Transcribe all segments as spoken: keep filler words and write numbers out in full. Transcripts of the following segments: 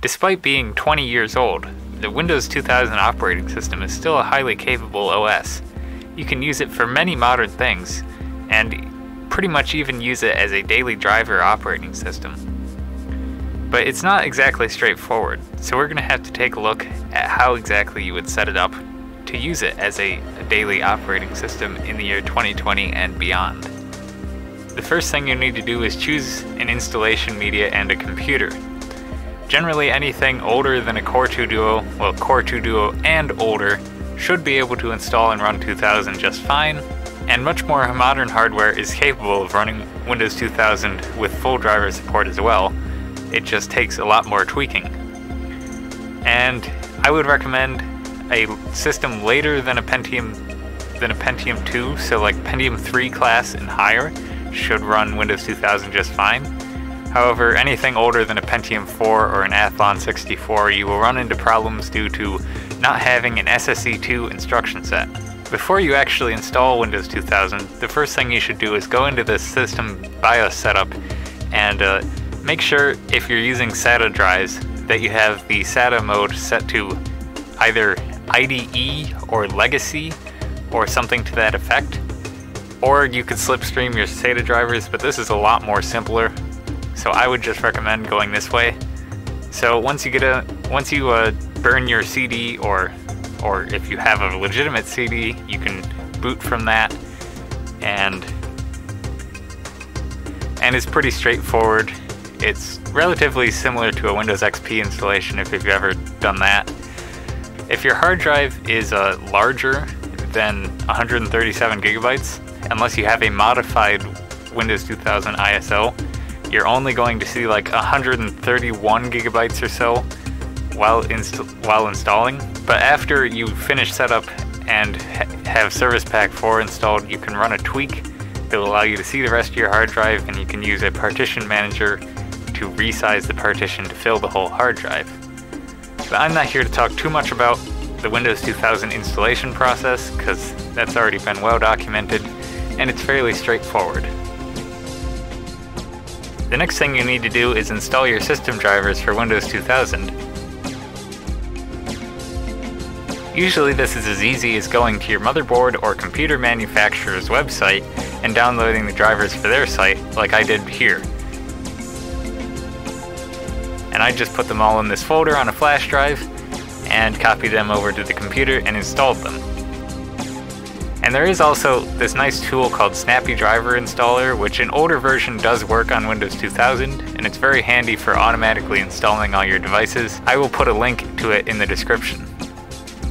Despite being twenty years old, the Windows two thousand operating system is still a highly capable O S. You can use it for many modern things, and pretty much even use it as a daily driver operating system. But it's not exactly straightforward, so we're going to have to take a look at how exactly you would set it up to use it as a daily operating system in the year twenty twenty and beyond. The first thing you need to do is choose an installation media and a computer. Generally anything older than a Core two Duo, well Core two Duo and older, should be able to install and run two thousand just fine, and much more modern hardware is capable of running Windows two thousand with full driver support as well, it just takes a lot more tweaking. And I would recommend a system later than a Pentium than a Pentium two, so like Pentium three class and higher, should run Windows two thousand just fine. However, anything older than a Pentium four or an Athlon sixty-four, you will run into problems due to not having an S S E two instruction set. Before you actually install Windows two thousand, the first thing you should do is go into the system BIOS setup and uh, make sure if you're using SATA drives that you have the SATA mode set to either I D E or legacy or something to that effect. Or you could slipstream your SATA drivers, but this is a lot more simpler. So I would just recommend going this way. So once you get a, once you uh, burn your C D, or, or if you have a legitimate C D, you can boot from that, and and it's pretty straightforward. It's relatively similar to a Windows X P installation if you've ever done that. If your hard drive is uh, larger than one hundred thirty-seven gigabytes, unless you have a modified Windows two thousand I S O. You're only going to see like one hundred thirty-one gigabytes or so while inst while installing, but after you finish setup and ha have Service Pack four installed, you can run a tweak that will allow you to see the rest of your hard drive, and you can use a partition manager to resize the partition to fill the whole hard drive. But I'm not here to talk too much about the Windows two thousand installation process, because that's already been well documented, and it's fairly straightforward. The next thing you need to do is install your system drivers for Windows two thousand. Usually this is as easy as going to your motherboard or computer manufacturer's website and downloading the drivers for their site, like I did here. And I just put them all in this folder on a flash drive and copied them over to the computer and installed them. And there is also this nice tool called Snappy Driver Installer, which an older version does work on Windows two thousand, and it's very handy for automatically installing all your devices. I will put a link to it in the description.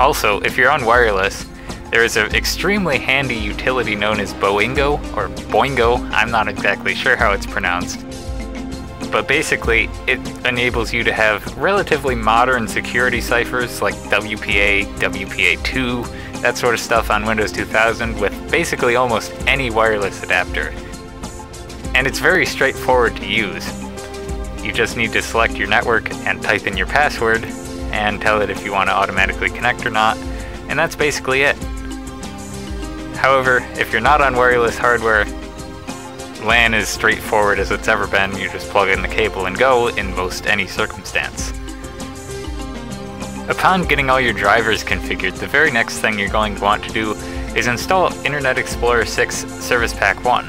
Also, if you're on wireless, there is an extremely handy utility known as Boingo, or Boingo, I'm not exactly sure how it's pronounced. But basically, it enables you to have relatively modern security ciphers like W P A, W P A two, that sort of stuff on Windows two thousand with basically almost any wireless adapter. And it's very straightforward to use. You just need to select your network and type in your password and tell it if you want to automatically connect or not, and that's basically it. However, if you're not on wireless hardware, LAN is straightforward as it's ever been. You just plug in the cable and go in most any circumstance. Upon getting all your drivers configured, the very next thing you're going to want to do is install Internet Explorer six Service Pack one.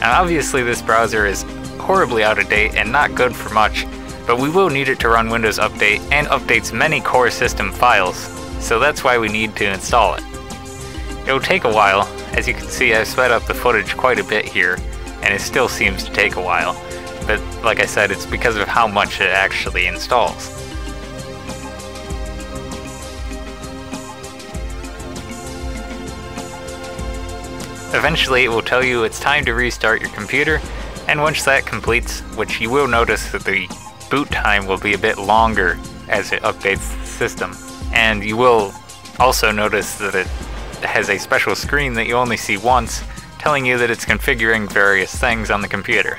Now obviously this browser is horribly out of date and not good for much, but we will need it to run Windows Update and updates many core system files, so that's why we need to install it. It will take a while. As you can see, I've sped up the footage quite a bit here, and it still seems to take a while, but like I said, it's because of how much it actually installs. Eventually it will tell you it's time to restart your computer, and once that completes, which you will notice that the boot time will be a bit longer as it updates the system, and you will also notice that it has a special screen that you only see once telling you that it's configuring various things on the computer.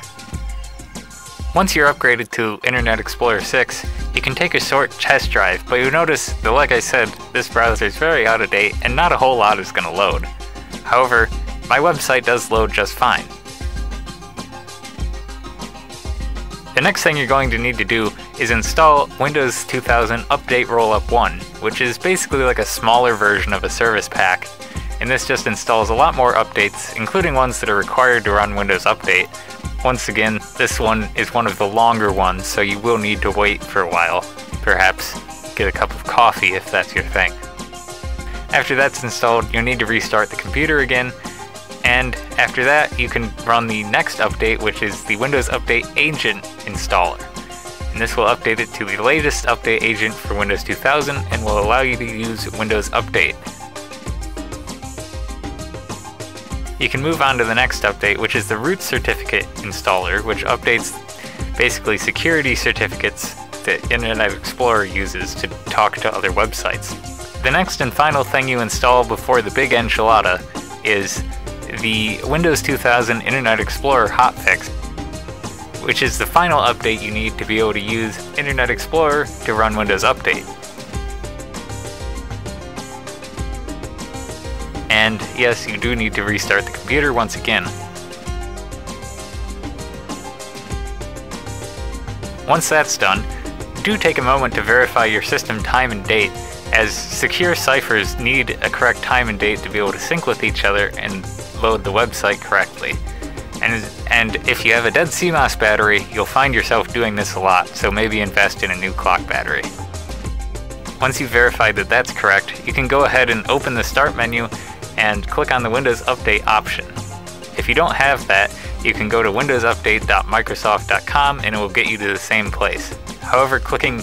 Once you're upgraded to Internet Explorer six, you can take a short test drive, but you'll notice that, like I said, this browser is very out of date and not a whole lot is going to load. However, my website does load just fine. The next thing you're going to need to do is install Windows two thousand Update Rollup one, which is basically like a smaller version of a service pack, and this just installs a lot more updates, including ones that are required to run Windows Update. Once again, this one is one of the longer ones, so you will need to wait for a while. Perhaps get a cup of coffee if that's your thing. After that's installed, you'll need to restart the computer again, and after that you can run the next update, which is the Windows Update Agent installer. And this will update it to the latest update agent for Windows two thousand and will allow you to use Windows Update. You can move on to the next update, which is the root certificate installer, which updates basically security certificates that Internet Explorer uses to talk to other websites. The next and final thing you install before the big enchilada is the Windows two thousand Internet Explorer hotfix, which is the final update you need to be able to use Internet Explorer to run Windows Update. And yes, you do need to restart the computer once again. Once that's done, do take a moment to verify your system time and date, as secure ciphers need a correct time and date to be able to sync with each other and load the website correctly. And, and if you have a dead C MOS battery, you'll find yourself doing this a lot, so maybe invest in a new clock battery. Once you've verified that that's correct, you can go ahead and open the Start menu and click on the Windows Update option. If you don't have that, you can go to windows update dot microsoft dot com and it will get you to the same place. However, clicking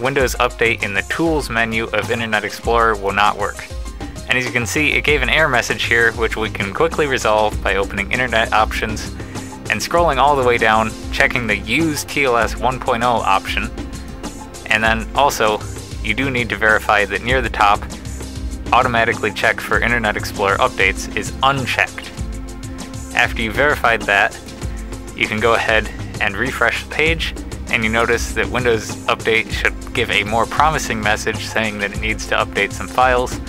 Windows Update in the Tools menu of Internet Explorer will not work. And as you can see, it gave an error message here, which we can quickly resolve by opening Internet Options and scrolling all the way down, checking the Use T L S one point oh option. And then also, you do need to verify that near the top, Automatically Check for Internet Explorer Updates is unchecked. After you verified that, you can go ahead and refresh the page, and you notice that Windows Update should give a more promising message saying that it needs to update some files.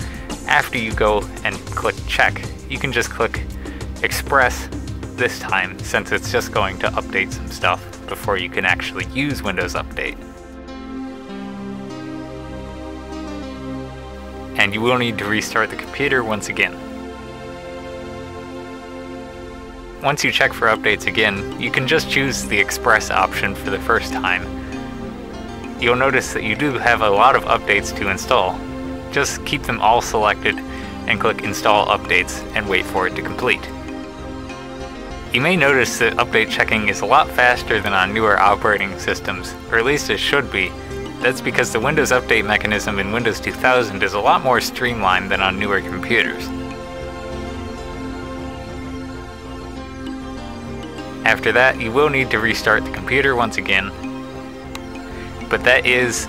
After you go and click Check, you can just click Express this time, since it's just going to update some stuff before you can actually use Windows Update. And you will need to restart the computer once again. Once you check for updates again, you can just choose the Express option for the first time. You'll notice that you do have a lot of updates to install. Just keep them all selected and click Install Updates and wait for it to complete. You may notice that update checking is a lot faster than on newer operating systems, or at least it should be. That's because the Windows Update mechanism in Windows two thousand is a lot more streamlined than on newer computers. After that, you will need to restart the computer once again, but that is,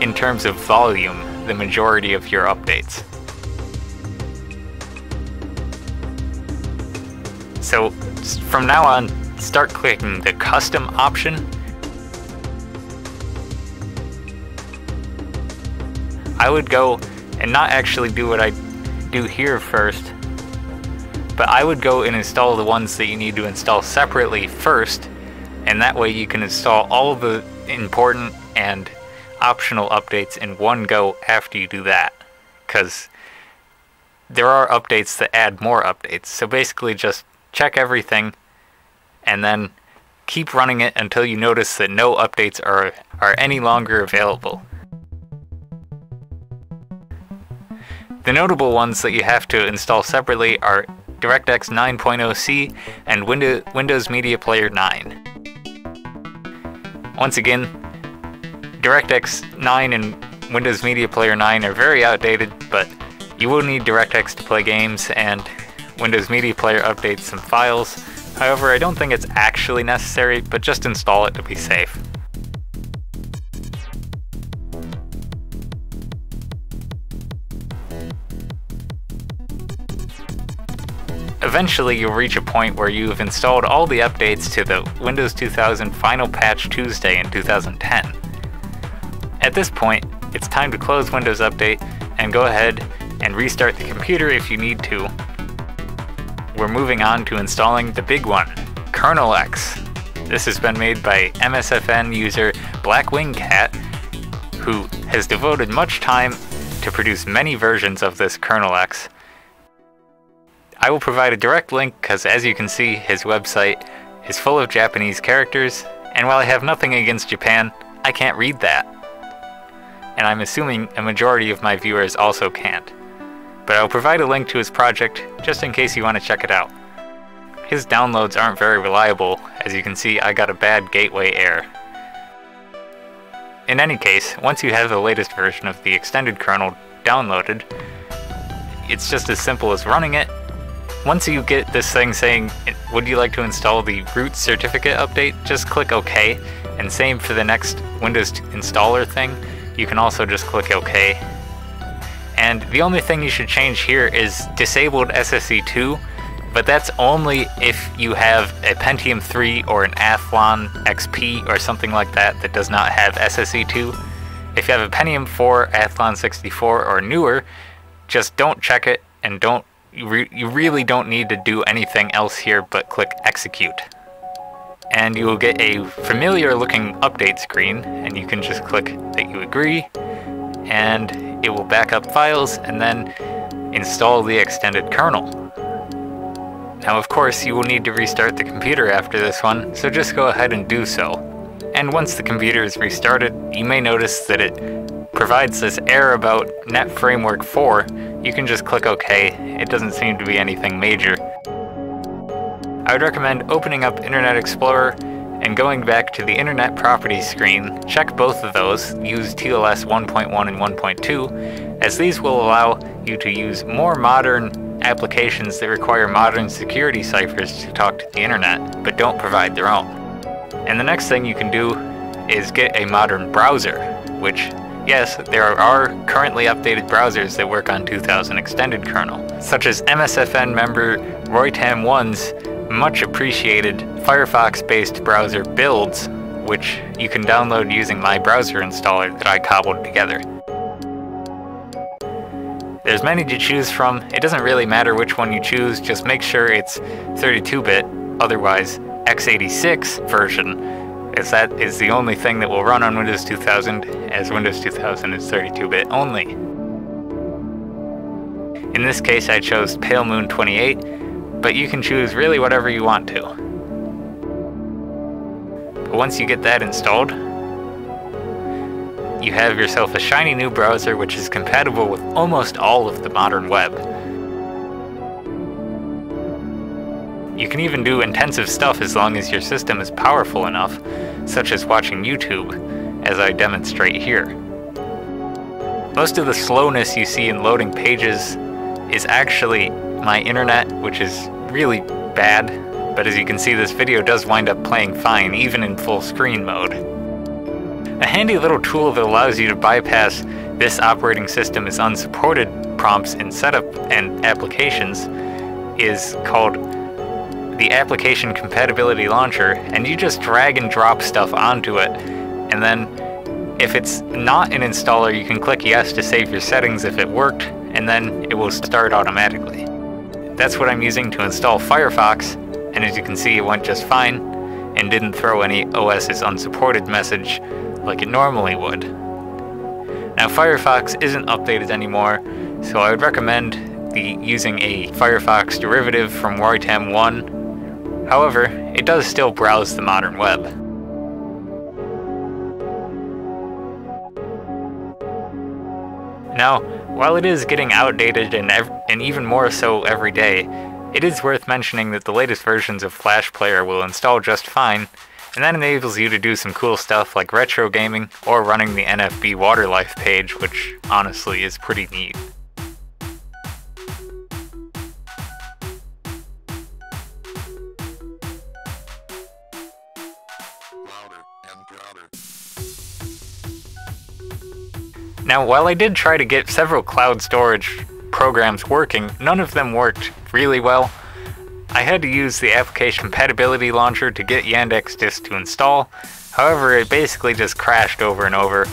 in terms of volume, the majority of your updates. So from now on, start clicking the Custom option. I would go and not actually do what I do here first, but I would go and install the ones that you need to install separately first, and that way you can install all the important and optional updates in one go after you do that, because there are updates that add more updates. So basically just check everything and then keep running it until you notice that no updates are, are any longer available. The notable ones that you have to install separately are DirectX nine point oh C and Windows, Windows Media Player nine. Once again, DirectX nine and Windows Media Player nine are very outdated, but you will need DirectX to play games and Windows Media Player updates some files. However, I don't think it's actually necessary, but just install it to be safe. Eventually, you'll reach a point where you've installed all the updates to the Windows two thousand Final Patch Tuesday in two thousand ten. At this point, it's time to close Windows Update and go ahead and restart the computer if you need to. We're moving on to installing the big one, KernelEx. This has been made by M S F N user BlackwingCat, who has devoted much time to produce many versions of this KernelEx. I will provide a direct link because, as you can see, his website is full of Japanese characters, and while I have nothing against Japan, I can't read that. And I'm assuming a majority of my viewers also can't. But I'll provide a link to his project just in case you want to check it out. His downloads aren't very reliable. As you can see, I got a bad gateway error. In any case, once you have the latest version of the extended kernel downloaded, it's just as simple as running it. Once you get this thing saying, would you like to install the root certificate update, just click OK, and same for the next Windows installer thing, you can also just click OK. And the only thing you should change here is disabled S S E two, but that's only if you have a Pentium three or an Athlon X P or something like that that does not have S S E two. If you have a Pentium four, Athlon sixty-four, or newer, just don't check it, and don't you, re you really don't need to do anything else here but click execute. And you will get a familiar looking update screen, and you can just click that you agree, and it will back up files and then install the extended kernel. Now, of course, you will need to restart the computer after this one, so just go ahead and do so. And once the computer is restarted, you may notice that it provides this error about Net Framework four. You can just click OK. It doesn't seem to be anything major. I would recommend opening up Internet Explorer and going back to the Internet Properties screen. Check both of those. Use T L S one point one and one point two, as these will allow you to use more modern applications that require modern security ciphers to talk to the internet, but don't provide their own. And the next thing you can do is get a modern browser, which, yes, there are currently updated browsers that work on two thousand Extended Kernel, such as M S F N member Roy Tam one's much appreciated Firefox-based browser Builds, which you can download using my browser installer that I cobbled together. There's many to choose from. It doesn't really matter which one you choose, just make sure it's thirty-two bit, otherwise x eighty-six version, as that is the only thing that will run on Windows two thousand, as Windows two thousand is thirty-two bit only. In this case I chose Pale Moon twenty-eight, but you can choose really whatever you want to. But once you get that installed, you have yourself a shiny new browser which is compatible with almost all of the modern web. You can even do intensive stuff as long as your system is powerful enough, such as watching YouTube, as I demonstrate here. Most of the slowness you see in loading pages is actually my internet, which is really bad, but as you can see, this video does wind up playing fine, even in full screen mode. A handy little tool that allows you to bypass "this operating system is unsupported" prompts in setup and applications is called the Application Compatibility Launcher, and you just drag and drop stuff onto it, and then if it's not an installer you can click yes to save your settings if it worked, and then it will start automatically. That's what I'm using to install Firefox, and as you can see it went just fine and didn't throw any O S is unsupported message like it normally would. Now Firefox isn't updated anymore, so I would recommend the using a Firefox derivative from Roy Tam one. However, it does still browse the modern web. Now, while it is getting outdated and, ev and even more so every day, it is worth mentioning that the latest versions of Flash Player will install just fine, and that enables you to do some cool stuff like retro gaming or running the N F B Waterlife page, which honestly is pretty neat. Now, while I did try to get several cloud storage programs working, none of them worked really well. I had to use the Application Compatibility Launcher to get Yandex Disk to install, however it basically just crashed over and over.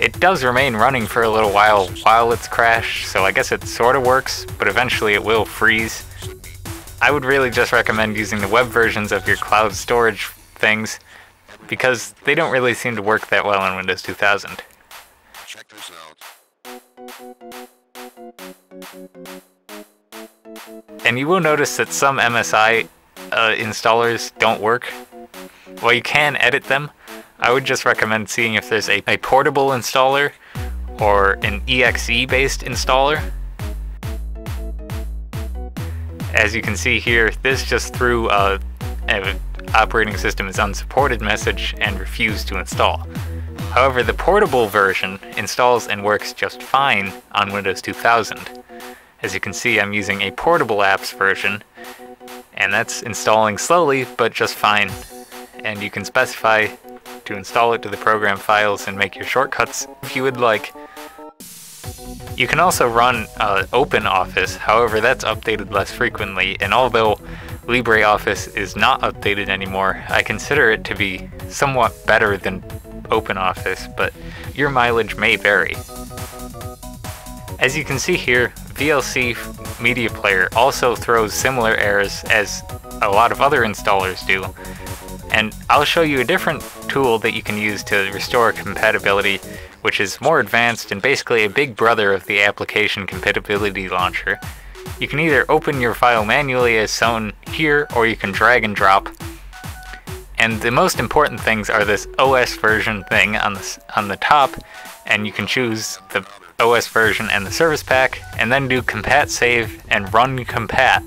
It does remain running for a little while while it's crashed, so I guess it sorta works, but eventually it will freeze. I would really just recommend using the web versions of your cloud storage things, because they don't really seem to work that well in Windows two thousand. Check this out. And you will notice that some M S I uh, installers don't work. While you can edit them, I would just recommend seeing if there's a, a portable installer or an E X E-based installer. As you can see here, this just threw a, a operating system is unsupported message and refused to install. However, the portable version installs and works just fine on Windows two thousand. As you can see, I'm using a portable apps version, and that's installing slowly but just fine. And you can specify to install it to the program files and make your shortcuts if you would like. You can also run uh, OpenOffice, however that's updated less frequently, and although LibreOffice is not updated anymore, I consider it to be somewhat better than OpenOffice, but your mileage may vary. As you can see here, V L C Media Player also throws similar errors as a lot of other installers do, and I'll show you a different tool that you can use to restore compatibility, which is more advanced and basically a big brother of the application compatibility launcher. You can either open your file manually as shown here, or you can drag and drop. And the most important things are this O S version thing on the, on the top, and you can choose the O S version and the service pack, and then do compat save and run compat.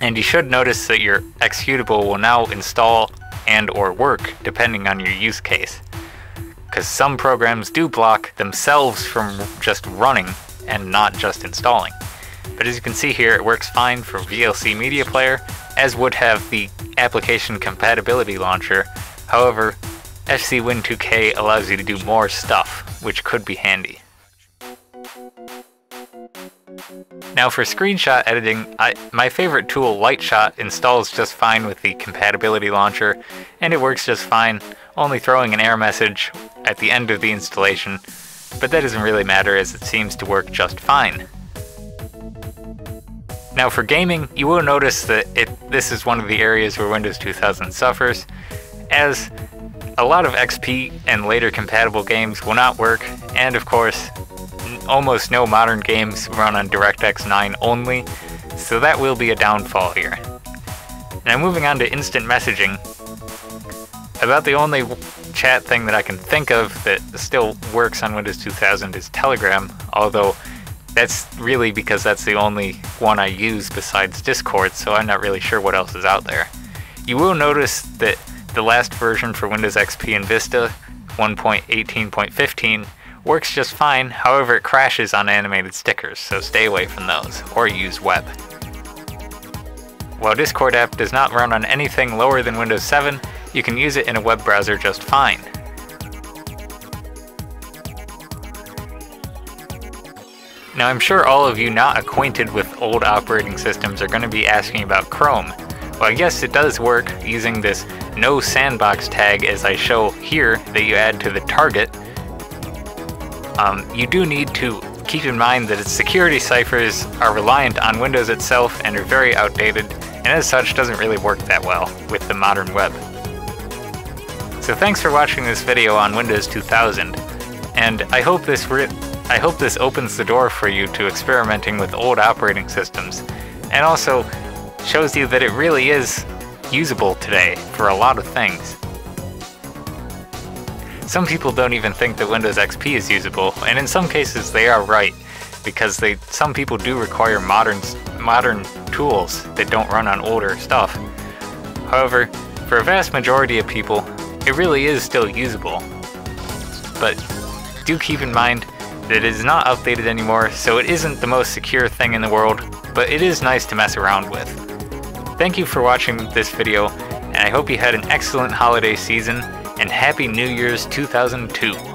And you should notice that your executable will now install and or work depending on your use case, because some programs do block themselves from just running and not just installing. But as you can see here, it works fine for V L C Media Player, as would have the application compatibility launcher. However, F C Win two K allows you to do more stuff, which could be handy. Now for screenshot editing, I, my favorite tool, LightShot, installs just fine with the compatibility launcher, and it works just fine, only throwing an error message at the end of the installation, but that doesn't really matter as it seems to work just fine. Now for gaming, you will notice that it, this is one of the areas where Windows two thousand suffers, as a lot of X P and later compatible games will not work, and of course, almost no modern games run on DirectX nine only, so that will be a downfall here. Now moving on to instant messaging, about the only chat thing that I can think of that still works on Windows two thousand is Telegram, although that's really because that's the only one I use besides Discord, so I'm not really sure what else is out there. You will notice that the last version for Windows X P and Vista, one point eighteen point fifteen, works just fine, however it crashes on animated stickers, so stay away from those, or use web. While Discord app does not run on anything lower than Windows seven, you can use it in a web browser just fine. Now I'm sure all of you not acquainted with old operating systems are going to be asking about Chrome. Well, yes, it does work using this no sandbox tag as I show here that you add to the target. Um, you do need to keep in mind that its security ciphers are reliant on Windows itself and are very outdated, and as such doesn't really work that well with the modern web. So thanks for watching this video on Windows two thousand, and I hope this I hope this opens the door for you to experimenting with old operating systems, and also shows you that it really is usable today for a lot of things. Some people don't even think that Windows X P is usable, and in some cases they are right, because they some people do require modern, modern tools that don't run on older stuff. However, for a vast majority of people, it really is still usable. But do keep in mind it is not updated anymore, so it isn't the most secure thing in the world, but it is nice to mess around with. Thank you for watching this video, and I hope you had an excellent holiday season, and Happy New Year's two thousand two!